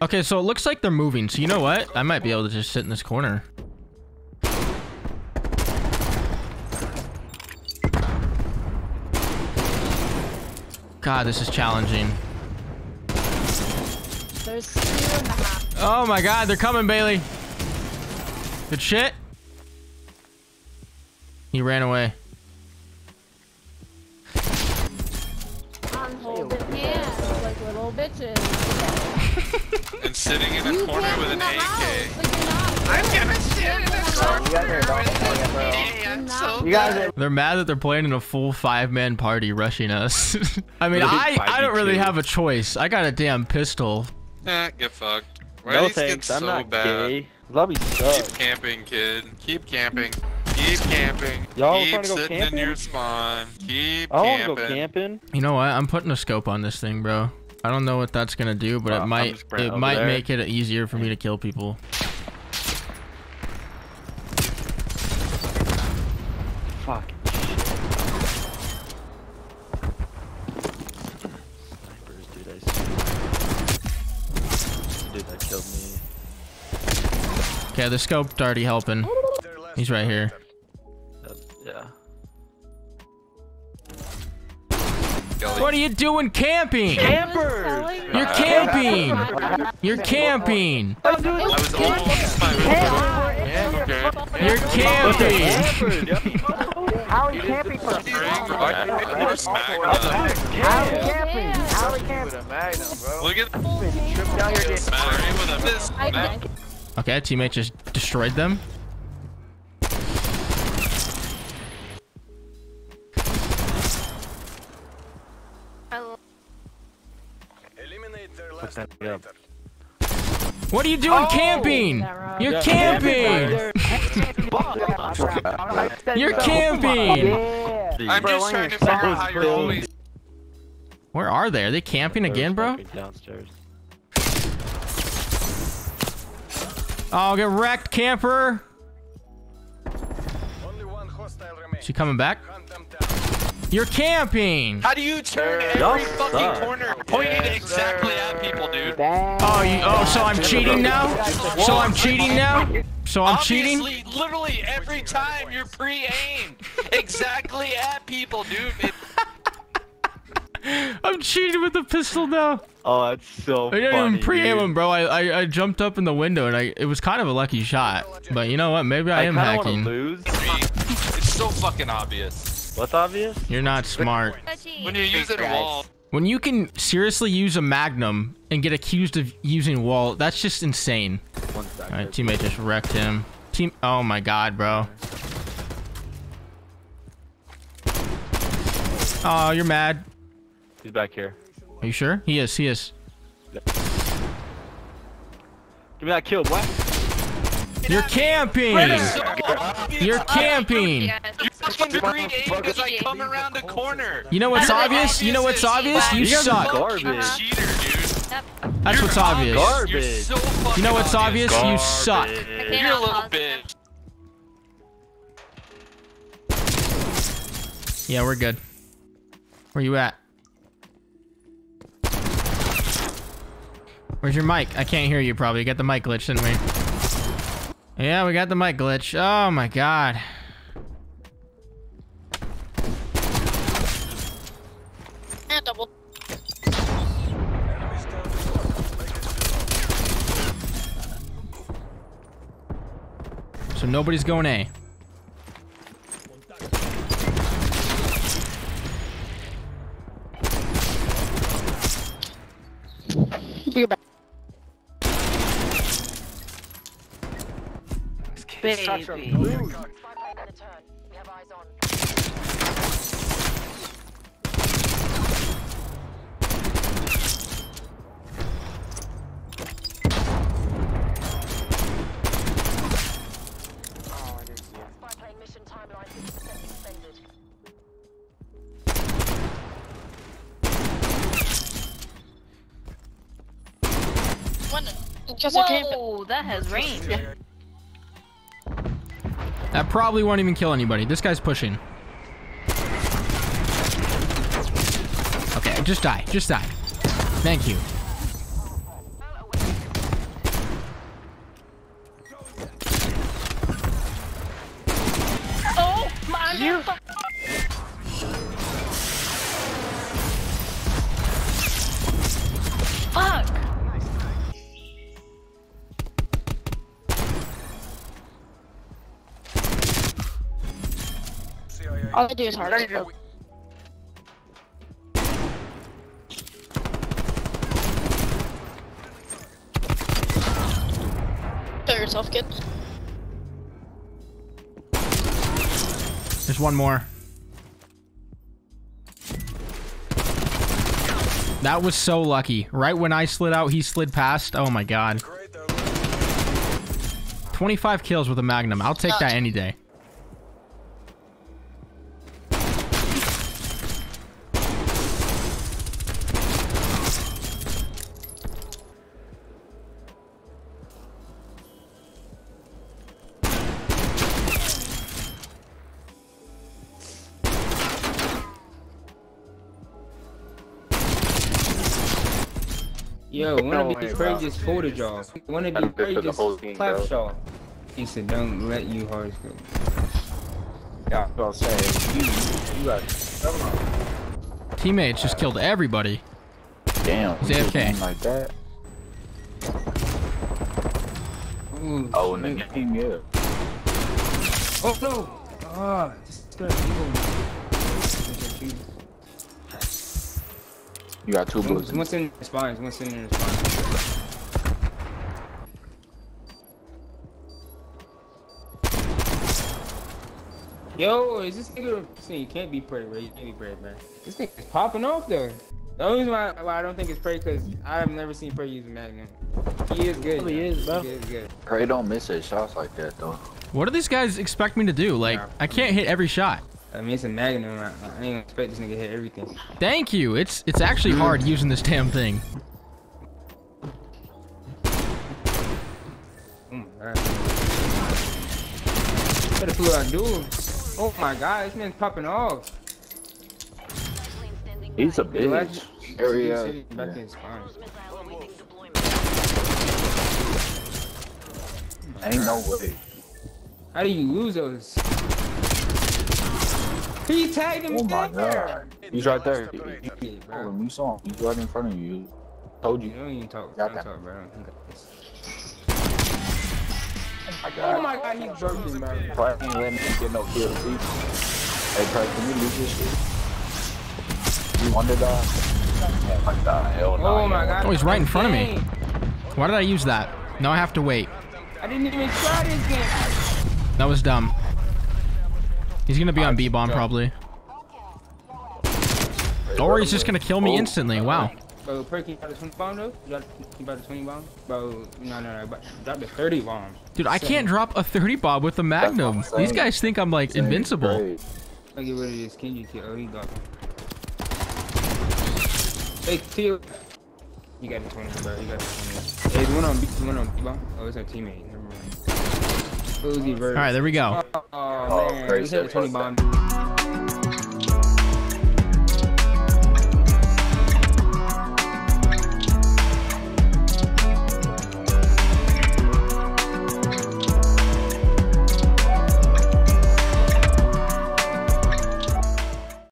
objective. Okay, so it looks like they're moving. So you know what? I might be able to just sit in this corner. God, this is challenging. There's 2.5. Oh my God, they're coming, Bailey. Good shit. He ran away. I'm holding hands like little bitches. And sitting in a corner with an AK. I'm gonna sit in a corner with an AK. They're mad that they're playing in a full 5-man party rushing us. I mean, I don't really have a choice. I got a damn pistol. Nah, get fucked. No thanks, I'm not gay. Lobby sucks. Keep camping, kid. Keep camping. Keep camping. Y'all trying to go camping? Keep sitting in your spawn. Keep camping. I want to go camping. You know what? I'm putting a scope on this thing, bro. I don't know what that's gonna do, but it might make it easier for me to kill people. Fuck. Snipers, dude. Dude, that killed me. Okay, the scope's already helping. He's right here. Yeah. What are you doing camping? Campers! You're camping! You're camping! You're camping! I was camping for a second. Okay, teammate just destroyed them. What are you doing camping? You're camping! You're camping! I'm just trying to figure out how you're always... Where are they? Are they camping again, bro? Oh, get wrecked, camper! Is she coming back? You're camping! How do you turn every fucking corner pointing exactly at people, dude? Oh, so I'm cheating now? So I'm cheating now? So I'm cheating? Obviously, literally every time you're pre-aimed exactly at people, dude. I'm cheating with the pistol now. Oh, that's so funny. I didn't even pre-aim him, bro. I jumped up in the window and it was kind of a lucky shot. But you know what? Maybe I am hacking. Lose. It's so fucking obvious. What's obvious? You're not smart. When you use a wall. When you can seriously use a magnum and get accused of using wall, that's just insane. All right, teammate just wrecked him. Oh my God, bro. Oh, you're mad. He's back here. Are you sure? He is. He is. Give me that kill, boy. You're camping. You're camping. You know what's obvious? You know what's obvious? You suck. That's what's obvious. You know what's obvious? You suck. You're a little bitch. Yeah, we're good. Where you at? Where's your mic? I can't hear you probably. You got the mic glitch, didn't we? Yeah, we got the mic glitch. Oh my God. So nobody's going A. Baby. Whoa, that has rained. Yeah. That probably won't even kill anybody. This guy's pushing. Okay, just die. Just die. Thank you. here? Fuck! All I do is hard. Kill yourself, kid. There's one more. That was so lucky. Right when I slid out, he slid past. Oh my god. 25 kills with a Magnum. I'll take that any day. Yo, one of the craziest footage y'all. One of the craziest clap y'all. He said, don't let you hard go. Yeah, I was saying, you got it. Teammates just killed everybody. Damn. He's AFK. Like that. Ooh, oh, and then came here. Oh, no. Ah, just got evil. You got two blues. One's in the spines. One's in the spines. Yo, is this nigga? See, you can't be Prey, bro. You can't be Prey, man. This nigga's popping off though. The only reason why I don't think it's Prey because I've never seen Prey use a Magnum. He is good. He is, bro. He is good. Prey don't miss his shots like that though. What do these guys expect me to do? Like, I can't hit every shot. I mean, it's a Magnum. I ain't gonna expect this nigga to hit everything. Thank you. It's actually hard using this damn thing. Oh my god. What the fuck I do? Oh my god, this man's popping off. He's a bitch. Area. Back in his spine. Ain't no way. How do you lose those? He tagged him there. He's right there. You saw him. He's right in front of you. Told you. You don't even talk. Don't talk, bro. Oh my god, he's jerking, man. Prey ain't letting him get no kills. Hey, Prey, can you lose this shit? You wanted that? Like that. Hell no. Oh my god. Oh, he's right in front of me. Why did I use that? Now I have to wait. I didn't even try this game. That was dumb. He's gonna be on B-bomb probably. Or he's just gonna kill me instantly, wow. Bro, Prey, can you buy the 20 bomb though? Can you buy the 20 bomb? Bro, no, drop the 30 bomb. Dude, I can't drop a 30 bomb with a Magnum. These guys think I'm like invincible. I'll get rid of this Kenji kid. Oh, he got me. Hey, Teal. You got the 20, bro. You got the 20. Hey, one on B-bomb. Oh, it's our teammate. Never mind. All right, there we go. Oh, man. This is a 20 bomb, dude.